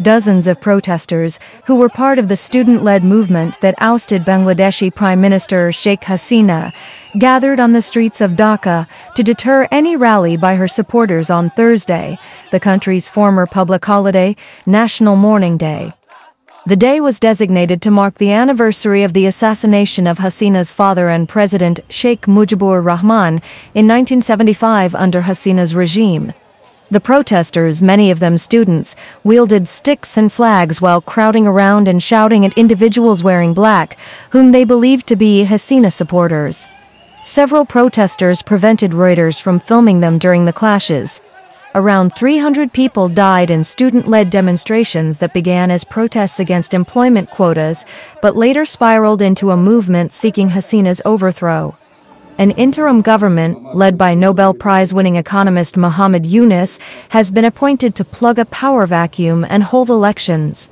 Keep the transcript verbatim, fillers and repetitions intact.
Dozens of protesters, who were part of the student-led movement that ousted Bangladeshi Prime Minister Sheikh Hasina, gathered on the streets of Dhaka to deter any rally by her supporters on Thursday, the country's former public holiday, National Mourning Day. The day was designated to mark the anniversary of the assassination of Hasina's father and president Sheikh Mujibur Rahman in nineteen seventy-five under Hasina's regime. The protesters, many of them students, wielded sticks and flags while crowding around and shouting at individuals wearing black, whom they believed to be Hasina supporters. Several protesters prevented Reuters from filming them during the clashes. Around three hundred people died in student-led demonstrations that began as protests against employment quotas, but later spiraled into a movement seeking Hasina's overthrow. An interim government, led by Nobel Prize-winning economist Muhammad Yunus, has been appointed to plug a power vacuum and hold elections.